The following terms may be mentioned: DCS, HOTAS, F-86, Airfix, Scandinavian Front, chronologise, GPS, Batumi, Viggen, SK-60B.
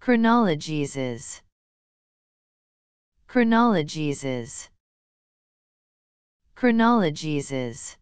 Chronologises. Chronologises. Chronologises.